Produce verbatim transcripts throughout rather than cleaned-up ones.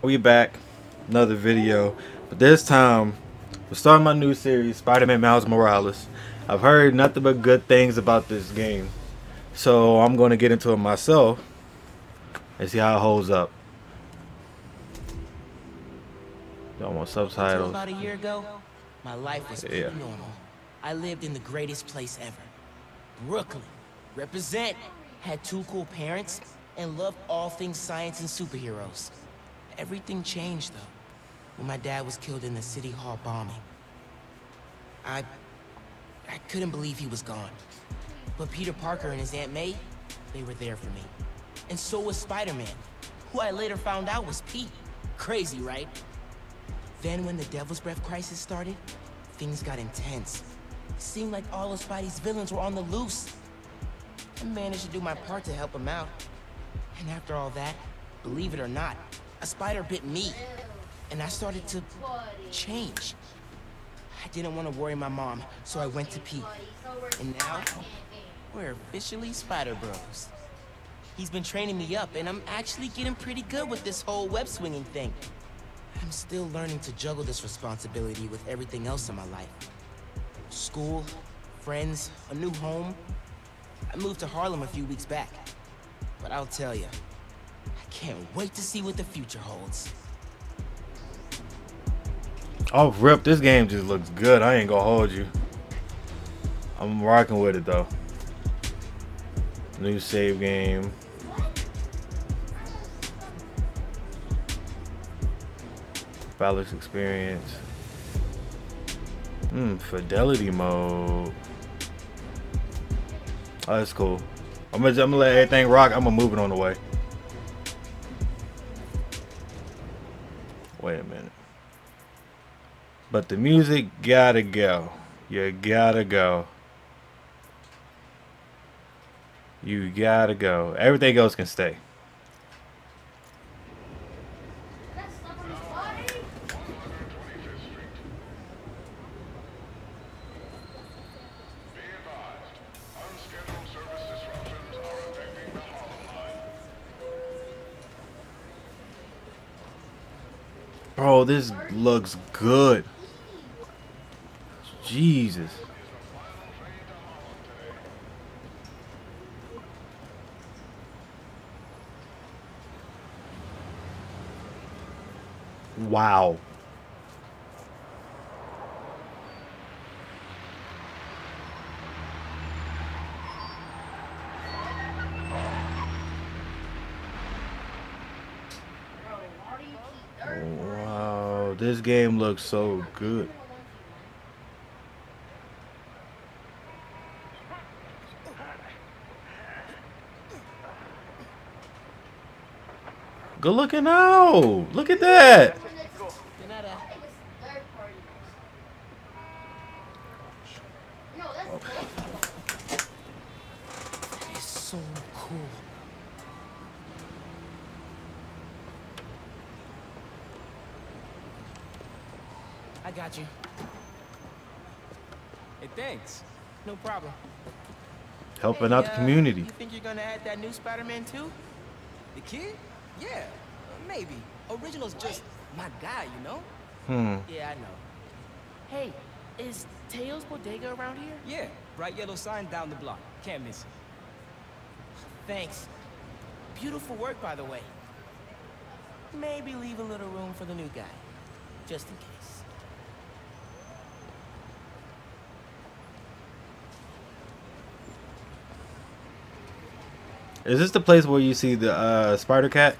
We back, another video, but this time we're starting my new series, Spider-Man Miles Morales. I've heard nothing but good things about this game, so I'm going to get into it myself and see how it holds up. Don't want subtitles. About a year ago, my life was pretty yeah. normal. I lived in the greatest place ever, Brooklyn. Represent. Had two cool parents and loved all things science and superheroes. Everything changed, though, when my dad was killed in the City Hall bombing. I... I couldn't believe he was gone. But Peter Parker and his Aunt May, they were there for me. And so was Spider-Man, who I later found out was Pete. Crazy, right? Then when the Devil's Breath crisis started, things got intense. It seemed like all of Spidey's villains were on the loose. I managed to do my part to help him out. And after all that, believe it or not, a spider bit me, and I started to change. I didn't want to worry my mom, so I went to Pete. And now, we're officially Spider Bros. He's been training me up, and I'm actually getting pretty good with this whole web-swinging thing. I'm still learning to juggle this responsibility with everything else in my life. School, friends, a new home. I moved to Harlem a few weeks back, but I'll tell you, can't wait to see what the future holds. Oh, rip, this game just looks good. I ain't gonna hold you. I'm rocking with it, though. New save game. Valor's experience. Hmm, fidelity mode. Oh, that's cool. I'm gonna, I'm gonna let everything rock. I'm gonna move it on the way. Wait a minute. But the music gotta go. You gotta go. You gotta go. Everything else can stay. Bro, this looks good. Jesus. Wow. This game looks so good. Good looking out! Look at that! I got you. Hey, thanks. No problem. Helping hey, out the uh, community. You think you're gonna add that new Spider-Man too? The kid? Yeah, maybe. Original's just my guy, you know? Hmm. Yeah, I know. Hey, is Tails' Bodega around here? Yeah, bright yellow sign down the block. Can't miss it. Thanks. Beautiful work, by the way. Maybe leave a little room for the new guy, just in case. Is this the place where you see the uh, spider cat?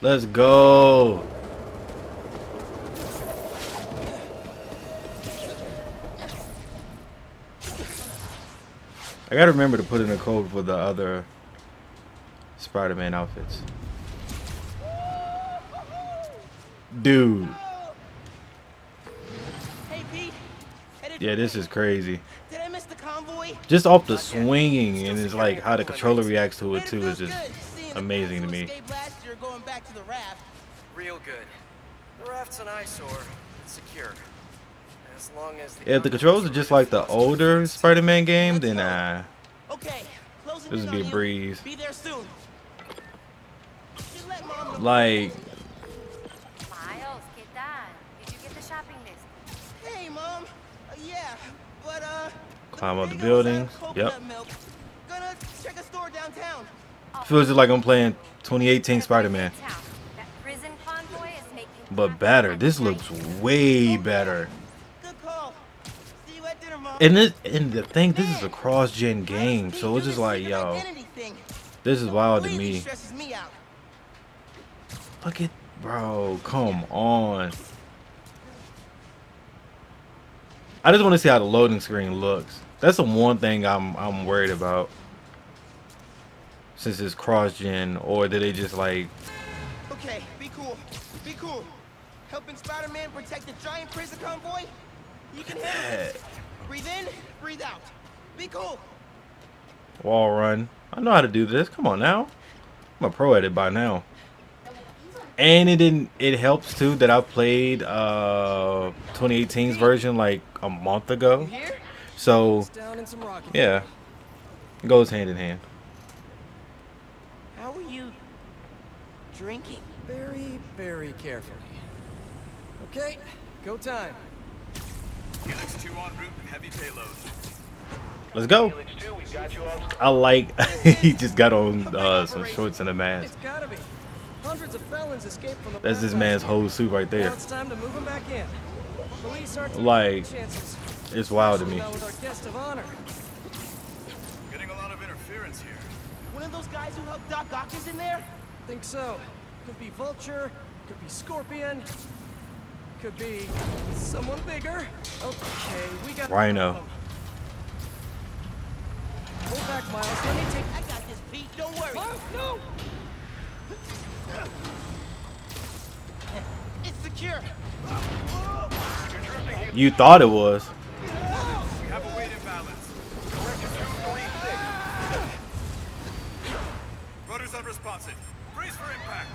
Let's go. I gotta remember to put in a code for the other Spider-Man outfits. Dude. Hey, Pete. Yeah, this is crazy. Did I miss the convoy? Just off the swinging, and it's like how the controller reacts to it too is just amazing to me. Real good. raft's an eyesore. It's secure. As long as the yeah, if the controls are just like the older Spider-Man game, then uh, okay, this would be a breeze. Be there soon. Like, Miles, get that. Did you get the shopping list? Hey, Mom. Uh, yeah, but uh, climb up the building. Yep. Gonna check a store downtown. Feels just like I'm playing twenty eighteen Spider-Man. But better. This looks way better. Good call. See you at dinner, Mom. And this, and the thing, this is a cross-gen game, so it's just like, yo, this is wild to me. Look at, bro, come on. I just want to see how the loading screen looks. That's the one thing I'm I'm worried about. Since it's cross-gen, or did they just like? Okay, be cool, be cool. Helping Spider-Man protect the giant prison convoy. You can handle it. Breathe in, breathe out. Be cool. Wall run. I know how to do this. Come on now. I'm a pro at it by now. And it didn't. It helps too that I played uh, twenty eighteen's version like a month ago. So yeah, it goes hand in hand. How are you drinking? Very, very carefully. Okay, go time. Helix two en route and heavy payloads. Let's go. two, we got you all. I like he just got on uh, some shorts and a mask. It's gotta be. Hundreds of felons escaped from the That's this man's whole suit right there. Now it's time to move him back in. Police are like, it's wild to me. With our guest of honor. Getting a lot of interference here. One of those guys who helped Doc Ock is in there? Think so. Could be Vulture, could be Scorpion, could be someone bigger. Okay, we got Rhino. Hold back, Miles. Let me take. I got this, Pete. Don't worry. Oh, no. It's secure. You thought it was. Unresponsive. Brace for impact.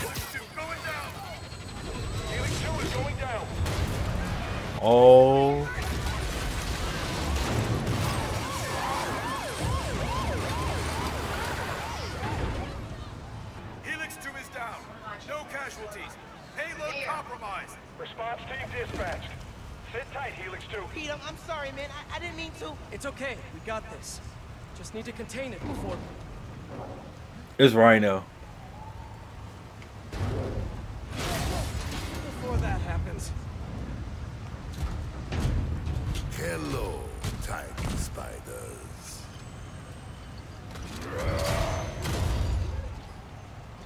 Helix two going down. Helix two is going down. Oh. Helix two is down. No casualties. Payload compromised. Response team dispatched. Sit tight, Helix two. Pete, I'm sorry, man. I, I didn't mean to. It's okay. We got this. Just need to contain it before... It's Rhino. Before that happens. Hello, tiny spiders.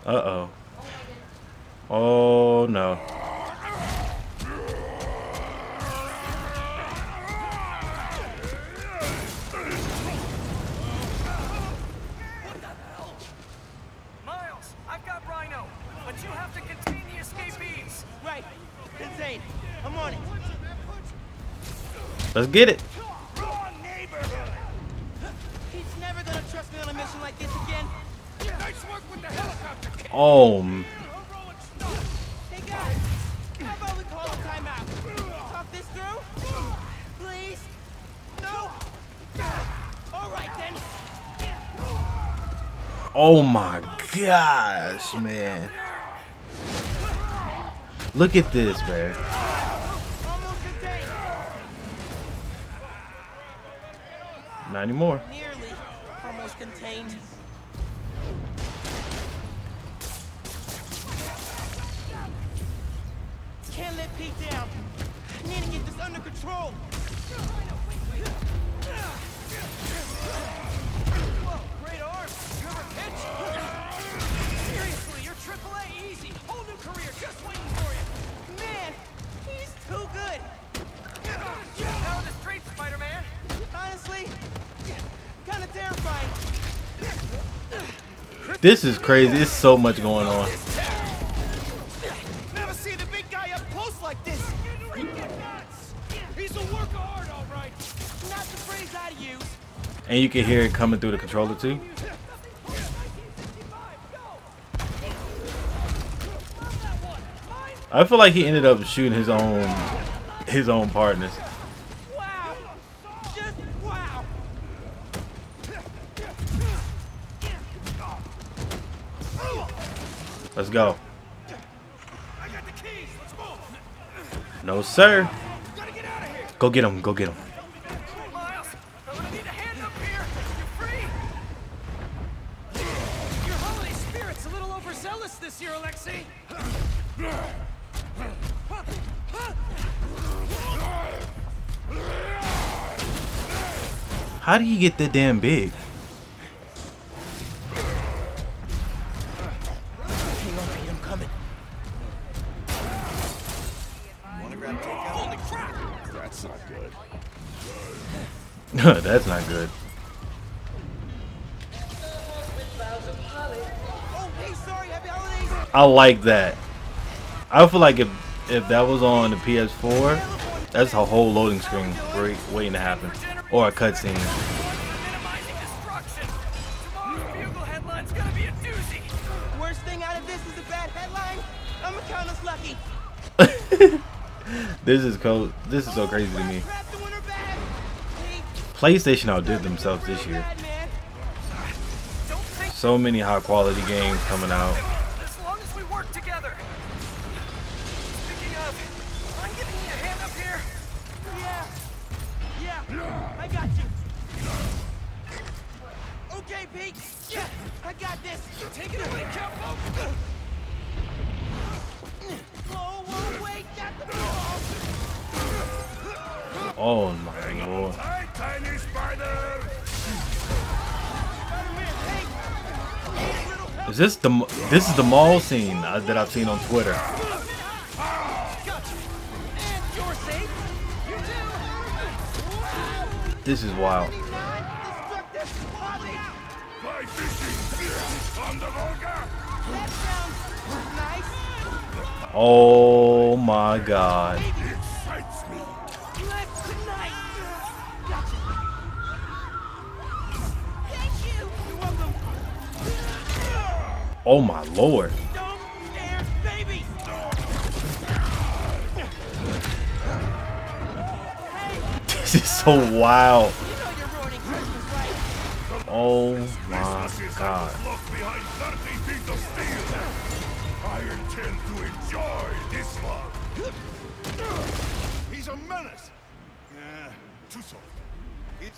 Uh-oh. Oh, no. Let's get it. He's never gonna trust me on a mission like this again. Nice work with the helicopter. Oh. Hey guys, how about we call a timeout? Talk this through? Please? No. All right then. Oh my gosh, man. Look at this, man. Not anymore. Nearly almost contained. Can't let Pete down. I need to get this under control. Whoa, great arm. You're a pitch. Seriously, you're triple A easy. Whole new career just waiting for you. Man, he's too good. Out of the street, Spider-Man. Honestly, kind of terrifying. This is crazy. It's so much going on. Never see the big guy up close like this. He's a workaholic, all right. Not the phrase I'd use. And you can hear it coming through the controller too. I feel like he ended up shooting his own his own partners. Wow. Just wow. Let's go. I got the keys. Let's move. No sir. Gotta get out of here. Go get him. Go get him. This year, Alexei. How do you get that damn big? That's not good. No, that's not good. I like that. I feel like if if that was on the P S four, that's a whole loading screen waiting to happen, or a cutscene. Bugle headline's gonna be a doozy. Worst thing out of this is a bad headline. I'm gonna count us lucky. This is cold. This is so crazy to me. PlayStation outdid themselves this year. So many high quality games coming out. As long as we work together. Speaking of, I'm giving you a hand up here. Yeah. Yeah. I got you. Okay, Pete. Yeah. I got this. Take it away, cowpoke. Blow away, got the ball. Oh my lord. Hi, tiny spider. Is this the this is the mall scene uh, that I've seen on Twitter? This is wild. Oh my god. Oh my lord. Don't dare, baby. This is so wild. Oh my god. I intend to enjoy this love. He's a menace. Yeah, too soft.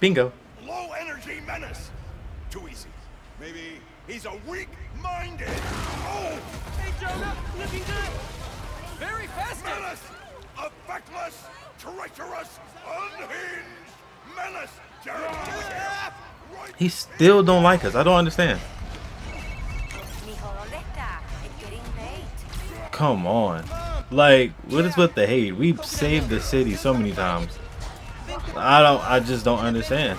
Bingo. Low energy menace. Too easy. Maybe he's a weak-minded. Oh! Hey, Jonah, looking good. Very fast. Menace, effectless, treacherous, unhinged menace. Yeah. He still don't like us. I don't understand. Come on, like what is with the hate? We've saved the city so many times. I don't. I just don't understand.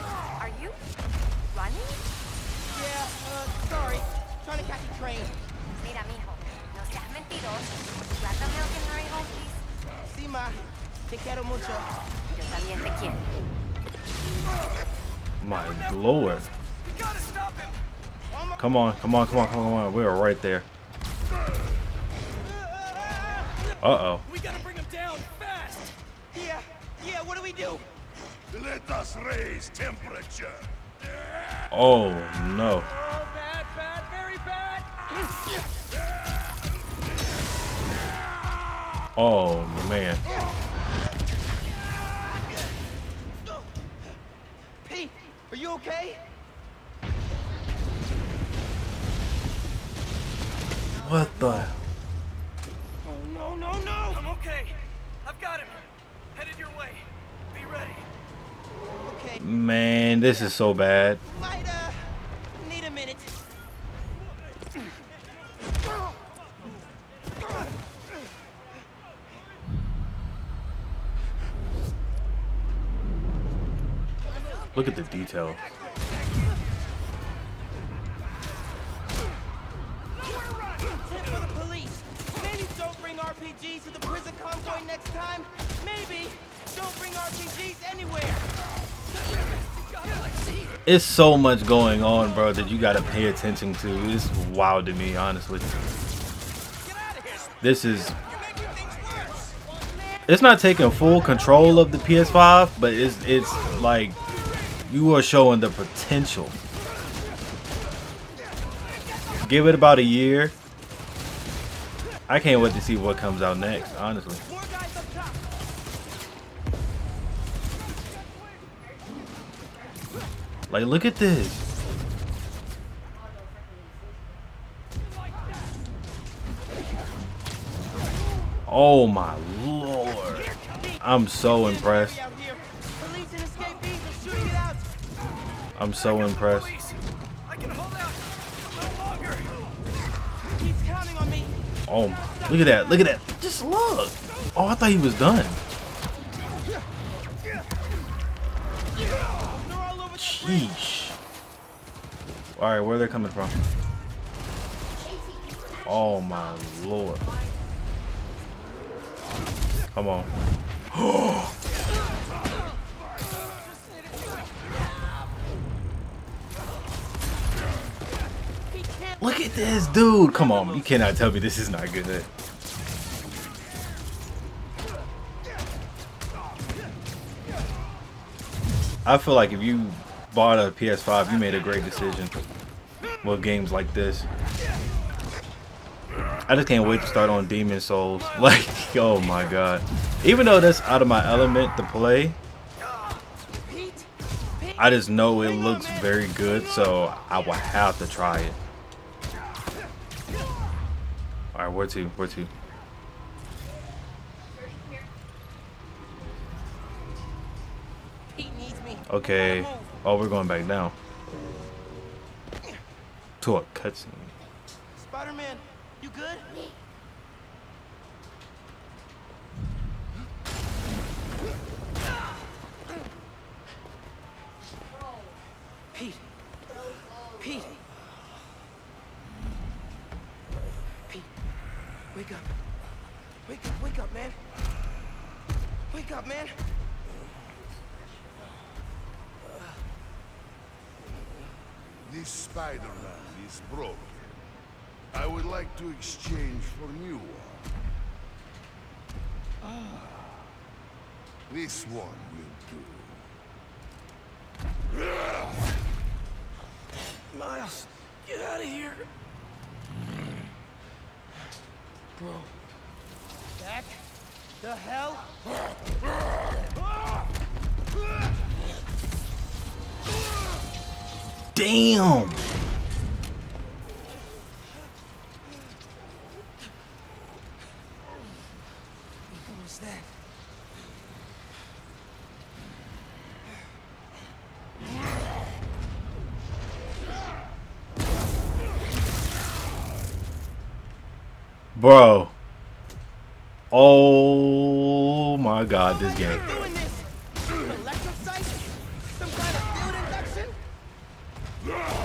My lord. Come on, come on, come on, come on. We're right there. Uh-oh. We gotta bring him down fast. Yeah, yeah, what do we do? Let us raise temperature. Oh no. Oh, bad, bad, very bad. Oh man. Are you okay? What the? Oh no no no! I'm okay. I've got him. Headed your way. Be ready. Okay. Man, this is so bad. Might, uh, need a minute. Look at the detail. It's so much going on, bro, that you gotta pay attention to. It's wild to me, honestly. This is It's not taking full control of the P S five, but it's it's like you are showing the potential. Give it about a year. I can't wait to see what comes out next, honestly. Like, look at this. Oh my lord. I'm so impressed. I'm so impressed. Oh my, look at that, look at that. Just look. Oh, I thought he was done. Sheesh. Alright, where are they coming from? Oh my lord. Come on. Look at this dude. Come on. You cannot tell me this is not good. I feel like if you bought a P S five, you made a great decision with games like this. I just can't wait to start on Demon's Souls. Like, oh my god. Even though that's out of my element to play, I just know it looks very good, so I will have to try it. Alright, where to? Where to? Okay. Oh, we're going back now. To a cutscene. Spider-Man. You good? Pete. Pete. Pete. Wake up. Wake up, wake up, man. Wake up, man. This Spider-Man is broken. I would like to exchange for new one. Ah. This one will do. Miles, get out of here. Bro. Back the hell? Damn. Bro, oh my god, this game. Electrocytes? Some kind of field induction?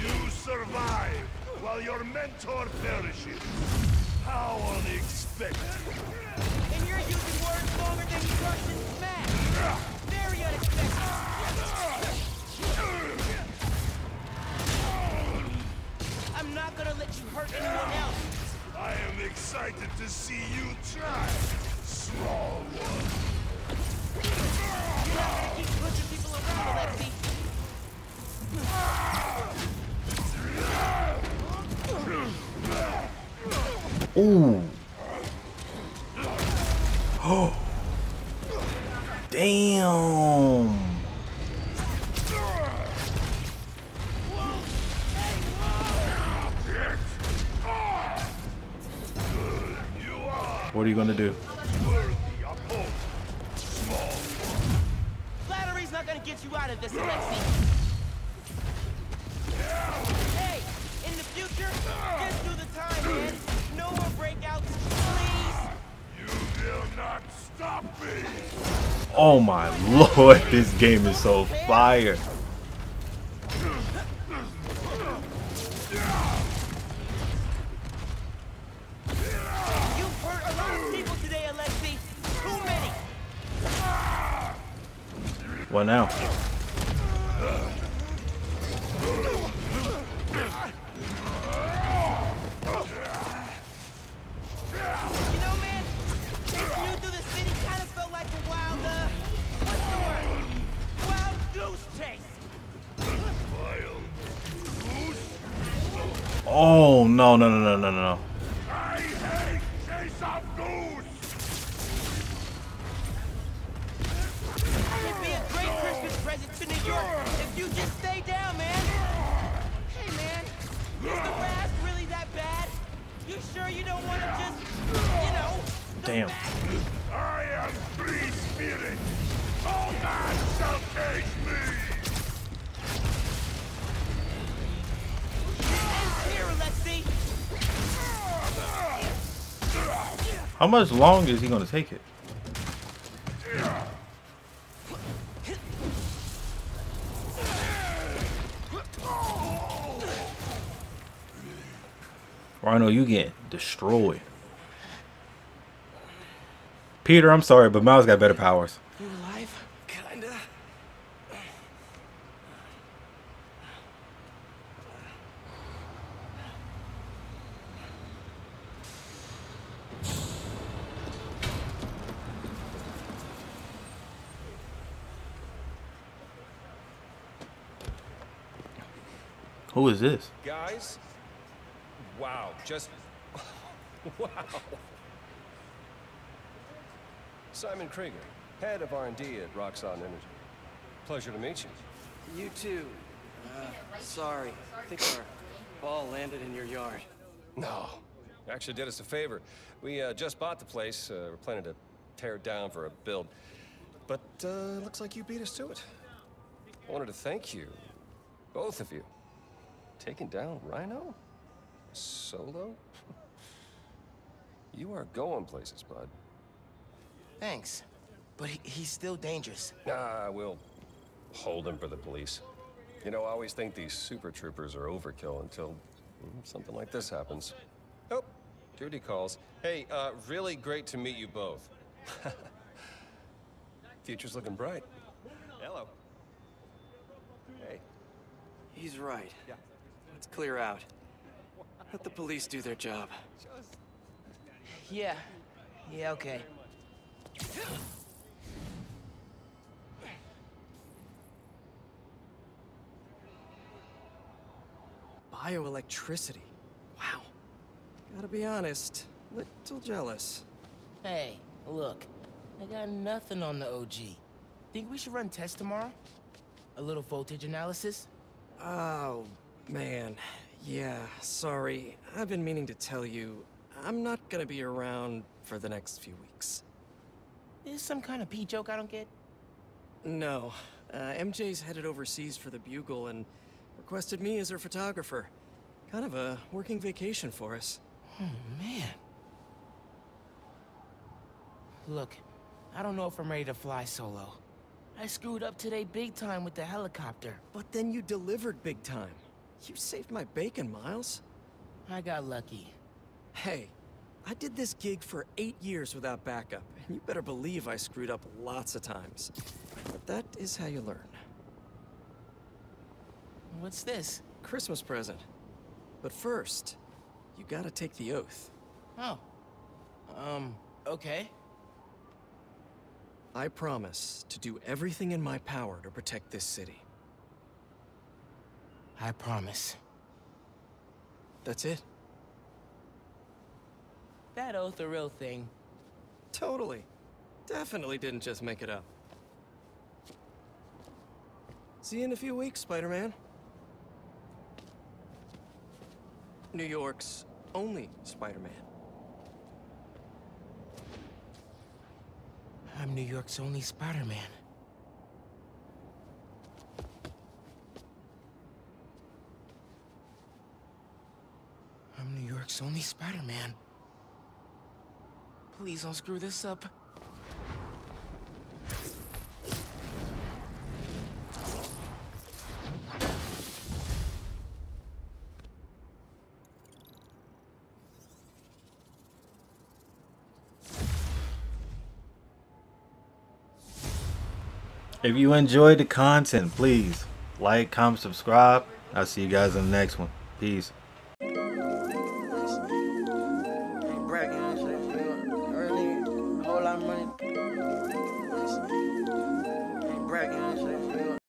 You survive while your mentor perishes. How unexpected. And you're using words longer than you worked in smash. Very unexpected. I'm not gonna let you hurt anyone else. I am excited to see you try, small one. You're not gonna keep pushing people around, Alexei. Ooh. Oh. Damn. What are you gonna do? Flattery's not gonna get you out of this, Alexei. Hey, in the future, get through the time, man. No more breakouts, please. You will not stop me. Oh my lord, this game is so fire. What now? You know, man, Oh, no, no, no, no, no, no. I hate chase of goose. It'd be a great Christmas present to New York if you just stay down, man. Hey, man, is the raft really that bad? You sure you don't want to just, you know... Damn. I am free spirit. All man shall cage me. Here, Alexei. How much longer is he going to take it? Rhino, you get destroyed. Peter, I'm sorry, but Miles got better powers. You alive? Kinda. Who is this? Guys? Wow, just wow. Simon Krieger, head of R and D at Roxon Energy. Pleasure to meet you. You too. Uh, sorry, I think our ball landed in your yard. No, you actually did us a favor. We uh, just bought the place. Uh, we're planning to tear it down for a build. But uh, looks like you beat us to it. I wanted to thank you, both of you. Taking down Rhino? Solo? You are going places, bud. Thanks, but he, he's still dangerous. Nah, we'll hold him for the police. You know, I always think these super troopers are overkill until mm, something like this happens. Oh, duty calls. Hey, uh, really great to meet you both. Future's looking bright. Hello. Hey. He's right. Yeah. Let's clear out. Let the police do their job. Yeah. Yeah, okay. Bioelectricity. Wow. Gotta be honest, little jealous. Hey, look. I got nothing on the O G. Think we should run tests tomorrow? A little voltage analysis? Oh, man. Yeah, sorry. I've been meaning to tell you, I'm not gonna be around for the next few weeks. Is this some kind of pee joke I don't get? No. Uh, M J's headed overseas for the Bugle and requested me as her photographer. Kind of a working vacation for us. Oh, man. Look, I don't know if I'm ready to fly solo. I screwed up today big time with the helicopter. But then you delivered big time. You saved my bacon, Miles. I got lucky. Hey. I did this gig for eight years without backup, and you better believe I screwed up lots of times. But that is how you learn. What's this? Christmas present. But first, you gotta take the oath. Oh. Um, okay. I promise to do everything in my power to protect this city. I promise. That's it. That oath a real thing. Totally. Definitely didn't just make it up. See you in a few weeks, Spider-Man. New York's only Spider-Man. I'm New York's only Spider-Man. I'm New York's only Spider-Man. Please don't screw this up. If you enjoyed the content, please like, comment, subscribe. I'll see you guys in the next one. Peace. Money. Ain't bragging,